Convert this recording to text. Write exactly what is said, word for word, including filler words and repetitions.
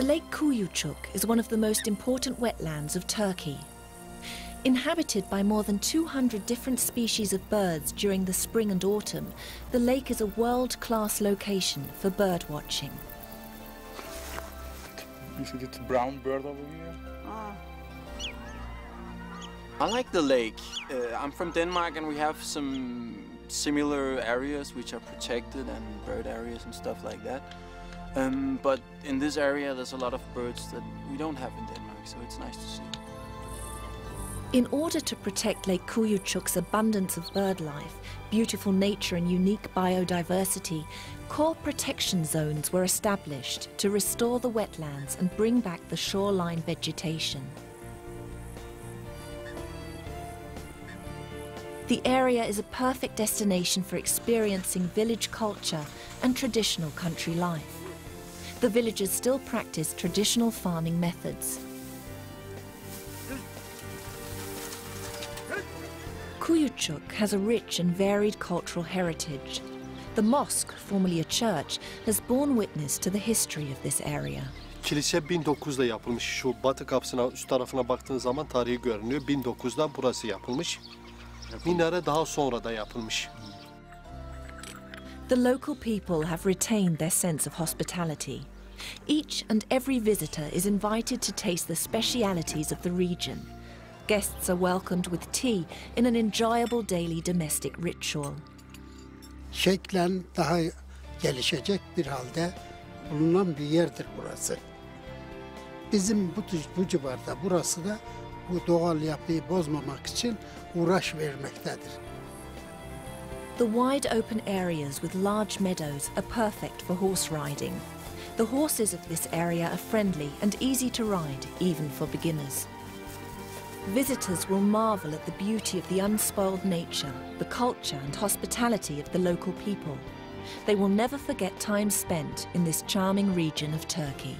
The Lake Kuyucuk is one of the most important wetlands of Turkey. Inhabited by more than two hundred different species of birds during the spring and autumn, the lake is a world-class location for bird watching. You see that brown bird over here? Ah. I like the lake. Uh, I'm from Denmark and we have some similar areas which are protected and bird areas and stuff like that. Um, but in this area there's a lot of birds that we don't have in Denmark, so it's nice to see. In order to protect Lake Kuyucuk's abundance of bird life, beautiful nature and unique biodiversity, core protection zones were established to restore the wetlands and bring back the shoreline vegetation. The area is a perfect destination for experiencing village culture and traditional country life. The villagers still practice traditional farming methods. Kuyucuk has a rich and varied cultural heritage. The mosque, formerly a church, has borne witness to the history of this area. Kilise bin dokuz'da yapılmış. Şu batı kapısına, üst tarafına baktığınız zaman tarihi görünüyor. bin dokuz'dan burası yapılmış. Minare daha sonra da yapılmış. The local people have retained their sense of hospitality. Each and every visitor is invited to taste the specialities of the region. Guests are welcomed with tea in an enjoyable daily domestic ritual. Şeklen daha gelişecek bir halde bulunan bir yerdir burası. Bizim bu, bu civarda burası da bu doğal yapıyı bozmamak için uğraş vermektedir. The wide-open areas with large meadows are perfect for horse riding. The horses of this area are friendly and easy to ride, even for beginners. Visitors will marvel at the beauty of the unspoiled nature, the culture and hospitality of the local people. They will never forget time spent in this charming region of Turkey.